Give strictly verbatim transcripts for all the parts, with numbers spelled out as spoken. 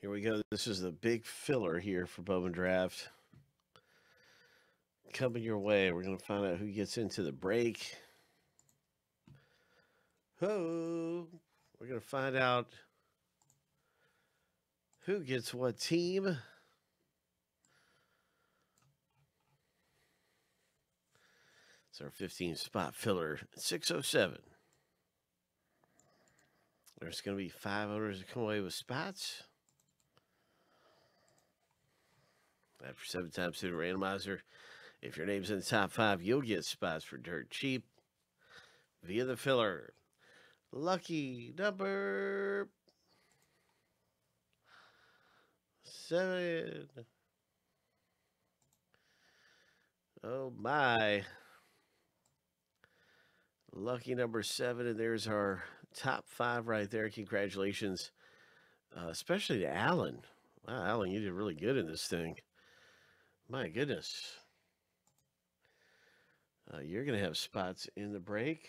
Here we go. This is the big filler here for Bowman Draft. Coming your way. We're going to find out who gets into the break. Oh, we're going to find out who gets what team. It's our fifteen spot filler, six oh seven. There's going to be five owners that come away with spots. After seven times through the randomizer, if your name's in the top five, you'll get spots for dirt cheap via the filler. Lucky number seven. Oh, my. Lucky number seven, and there's our top five right there. Congratulations, uh, especially to Alan. Wow, Alan, you did really good in this thing. My goodness. Uh, you're going to have spots in the break.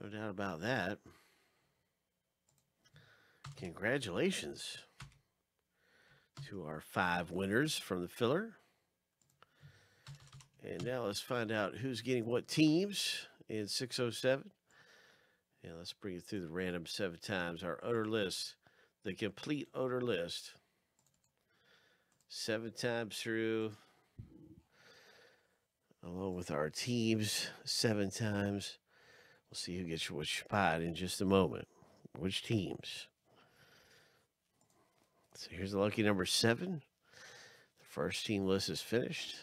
No doubt about that. Congratulations to our five winners from the filler. And now let's find out who's getting what teams in six oh seven. And let's bring it through the random seven times. Our owner list, the complete owner list. Seven times through, along with our teams, seven times. We'll see who gets which spot in just a moment. Which teams? So here's the lucky number seven. The first team list is finished.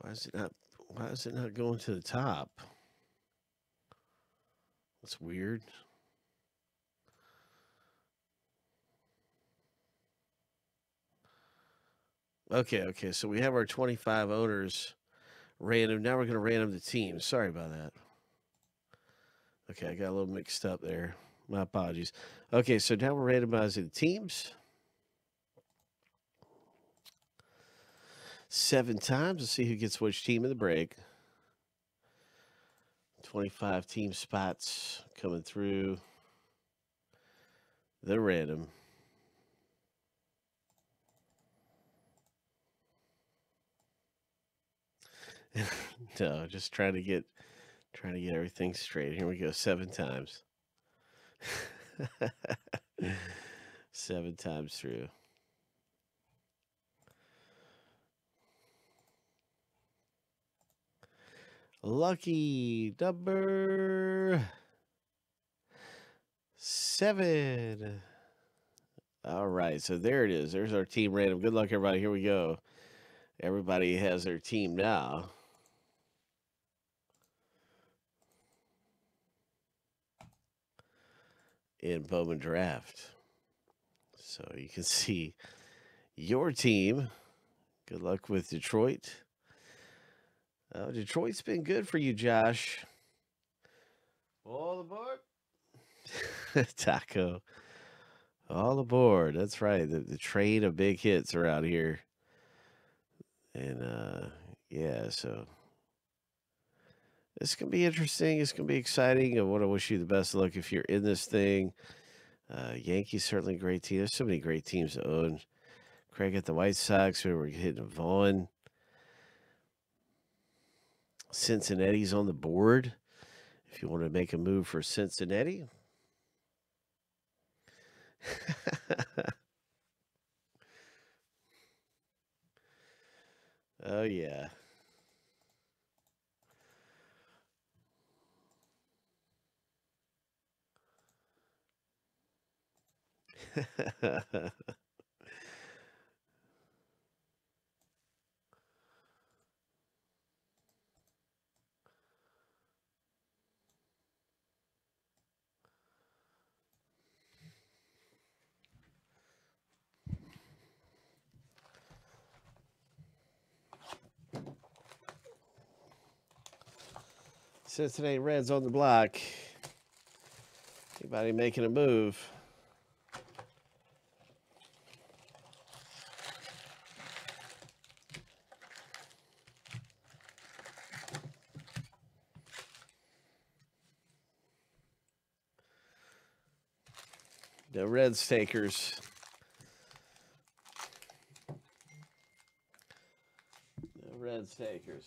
Why is it not, why is it not going to the top? That's weird. Okay, okay, so we have our twenty-five owners random. Now we're going to random the team. Sorry about that. Okay, I got a little mixed up there. My apologies. Okay, so now we're randomizing the teams. Seven times to see who gets which team in the break. twenty-five team spots coming through the random. No, just trying to get trying to get everything straight. Here we go, seven times. Seven times through. Lucky number seven. All right, so there it is. There's our team random. Good luck, everybody. Here we go. Everybody has their team now. In Bowman Draft. So you can see your team. Good luck with Detroit. Oh, Detroit's been good for you, Josh. All aboard. Taco. All aboard. That's right. The, the train of big hits are out here. And, uh, yeah, so it's going to be interesting. It's going to be exciting. I want to wish you the best of luck if you're in this thing. Uh, Yankees, certainly a great team. There's so many great teams to own. Craig at the White Sox. We were hitting Vaughn. Cincinnati's on the board if you want to make a move for Cincinnati. Oh, yeah. Cincinnati Reds on the block. Anybody making a move? The Reds takers. The Reds takers.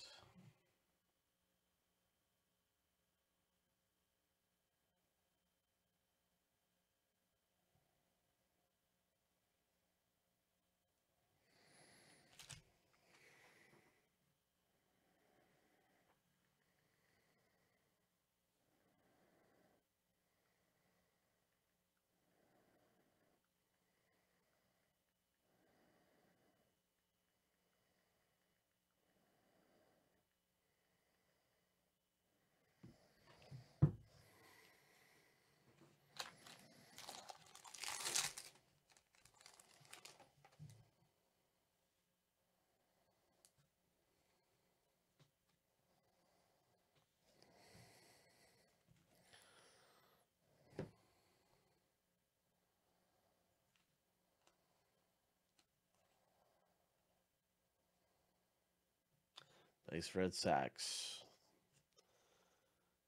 Nice Red Sox.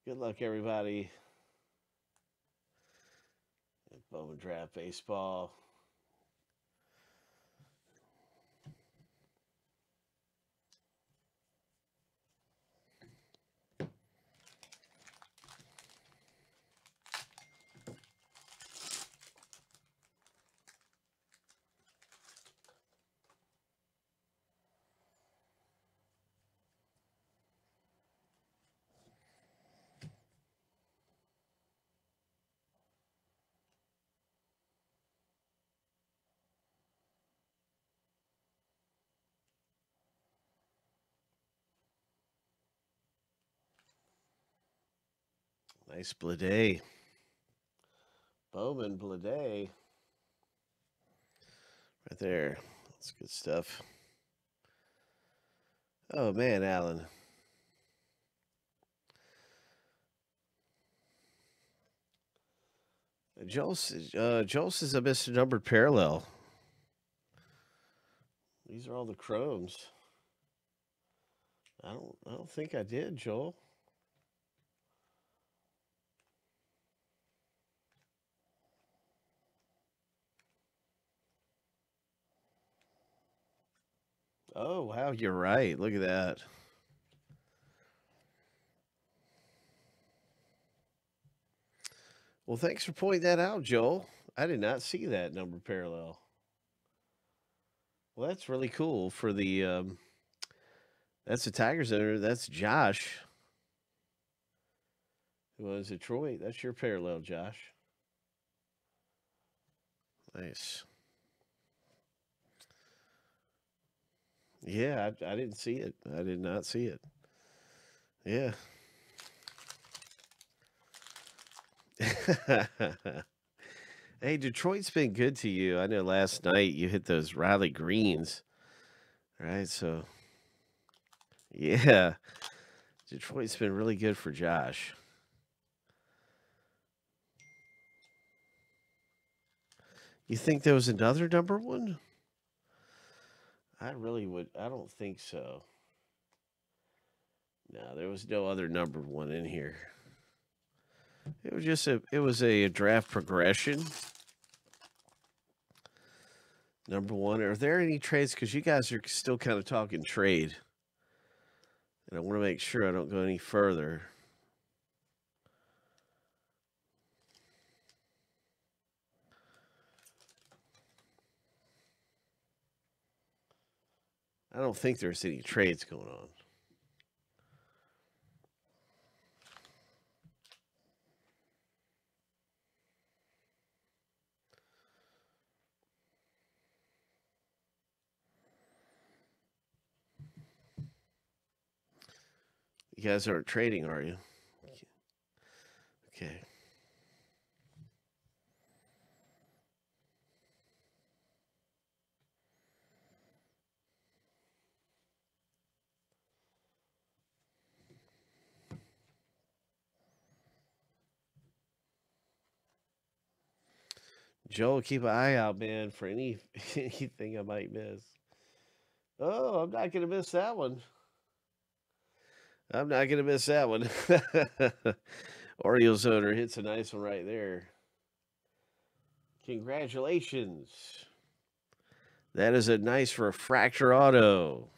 Good luck, everybody. Bowman Draft Baseball. Nice Blade. Bowman Blade. Right there. That's good stuff. Oh, man, Alan. Jolce uh, is a misnumbered parallel. These are all the chromes. I don't, I don't think I did, Joel. Oh, wow, you're right. Look at that. Well, thanks for pointing that out, Joel. I did not see that number parallel. Well, that's really cool for the, um, that's the Tigers owner. That's Josh, who was Detroit. That's your parallel, Josh. Nice. Yeah, I, I didn't see it. I did not see it. Yeah. Hey, Detroit's been good to you. I know last night you hit those Riley Greens. Right, so, yeah. Detroit's been really good for Josh. You think there was another number one? I really would. I don't think so. No, there was no other number one in here. It was just a, it was a draft progression. Number one, are there any trades? Because you guys are still kind of talking trade. And I want to make sure I don't go any further. I don't think there's any trades going on. You guys aren't trading, are you? Okay. Joe, keep an eye out, man, for any anything I might miss. Oh, I'm not gonna miss that one. I'm not gonna miss that one. Orioles owner hits a nice one right there. Congratulations. That is a nice refractor auto.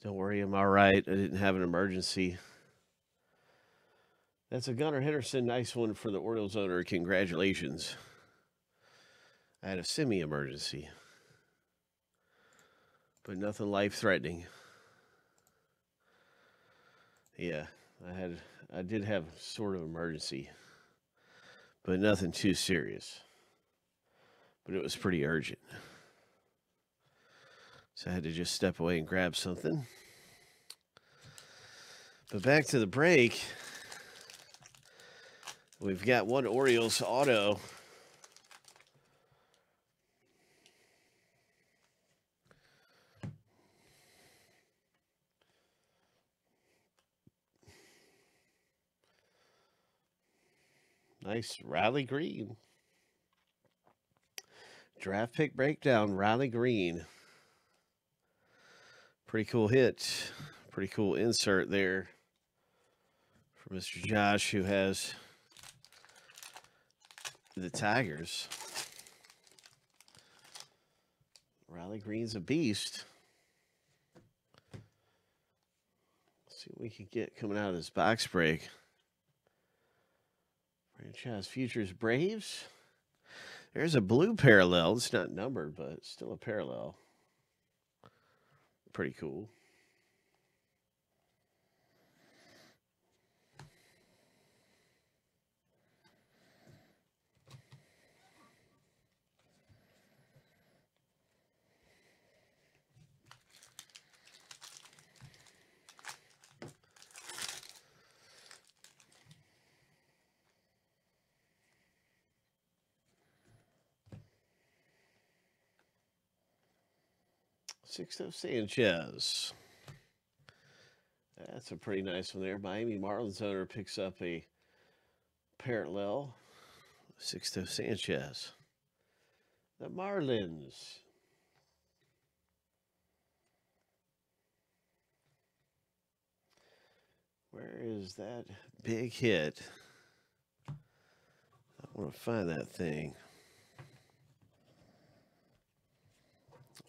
Don't worry, I'm all right. I didn't have an emergency. That's a Gunnar Henderson. Nice one for the Orioles owner. Congratulations. I had a semi-emergency, but nothing life-threatening. Yeah, I had, I did have sort of emergency, but nothing too serious. But it was pretty urgent. So I had to just step away and grab something. But back to the break. We've got one Orioles auto. Nice Riley Greene. Draft pick breakdown, Riley Greene. Pretty cool hit, pretty cool insert there for Mister Josh, who has the Tigers. Riley Green's a beast. Let's see what we can get coming out of this box break. Franchise Futures Braves. There's a blue parallel. It's not numbered, but it's still a parallel. Pretty cool. Sixto Sanchez. That's a pretty nice one there. Miami Marlins owner picks up a parallel. Sixto Sanchez. The Marlins. Where is that big hit? I want to find that thing.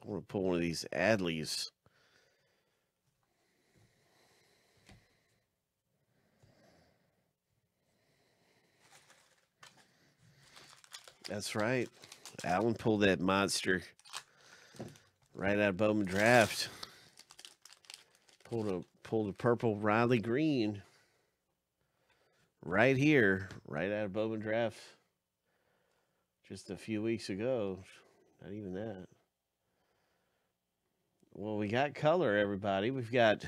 I want to pull one of these Adleys. That's right. Allen pulled that monster right out of Bowman Draft. Pulled a pulled a purple Riley Greene right here, right out of Bowman Draft just a few weeks ago. Not even that. Well, we got color, everybody. We've got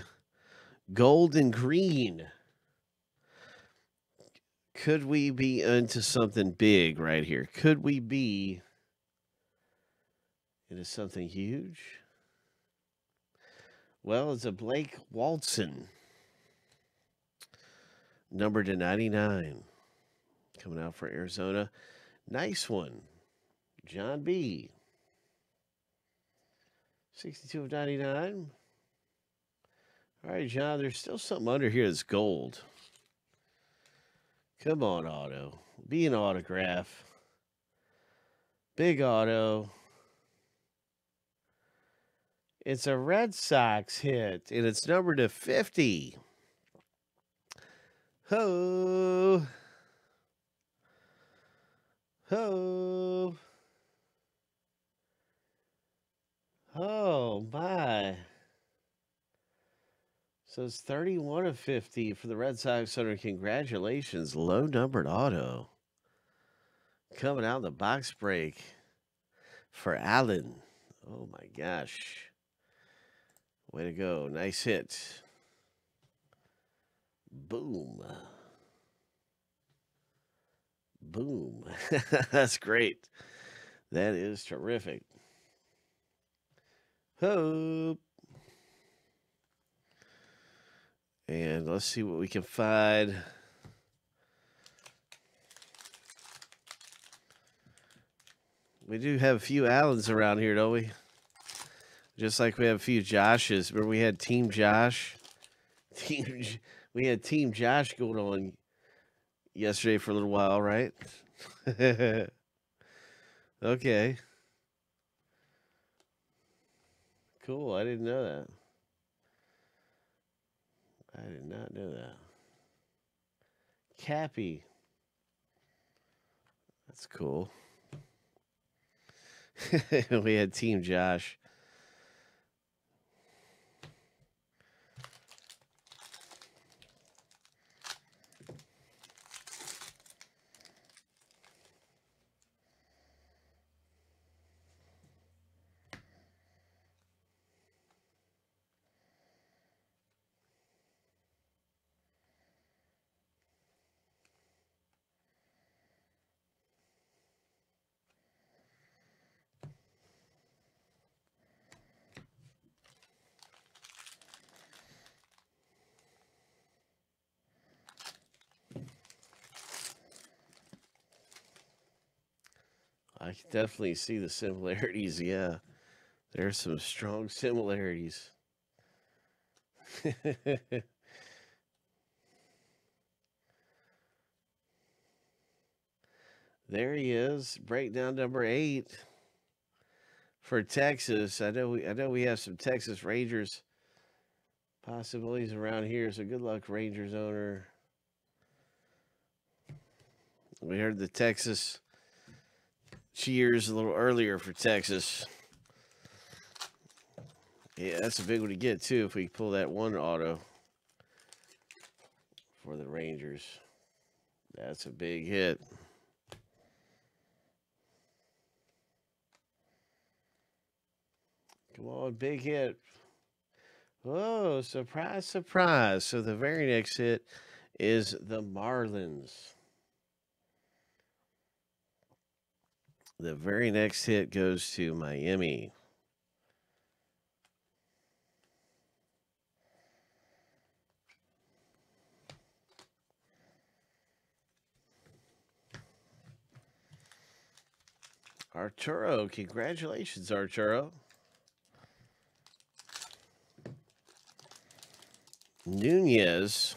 gold and green. Could we be into something big right here? Could we be into something huge? Well, it's a Blake Walton, numbered to ninety-nine, coming out for Arizona. Nice one, John B. sixty-two of ninety-nine. All right, John, there's still something under here that's gold. Come on, auto. Be an autograph. Big auto. It's a Red Sox hit, and it's numbered to fifty. Ho. Ho. Oh, my. So it's thirty-one of fifty for the Red Sox owner. Congratulations. Low numbered auto. Coming out of the box break for Allen. Oh, my gosh. Way to go. Nice hit. Boom. Boom. That's great. That is terrific. Hope. And let's see what we can find. We do have a few Allens around here, don't we? Just like we have a few Joshes. Remember we had Team Josh? Team, we had Team Josh going on yesterday for a little while, right? Okay. Cool. I didn't know that. I did not know that. Cappy. That's cool. We had Team Josh. I can definitely see the similarities, yeah. There's some strong similarities. There he is, breakdown number eight for Texas. I know we I know we have some Texas Rangers possibilities around here, so good luck, Rangers owner. We heard the Texas cheers a little earlier for Texas. Yeah, that's a big one to get, too, if we pull that one auto for the Rangers. That's a big hit. Come on, big hit. Whoa, surprise, surprise. So the very next hit is the Marlins. The very next hit goes to Miami. Arturo, congratulations, Arturo. Nunez.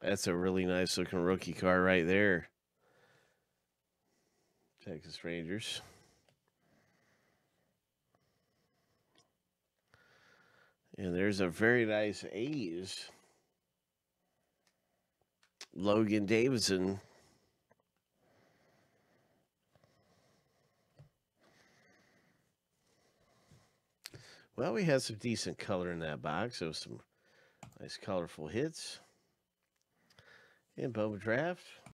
That's a really nice looking rookie card right there. Texas Rangers. And there's a very nice A's. Logan Davidson. Well, we had some decent color in that box. There was some nice colorful hits. And Bowman Draft.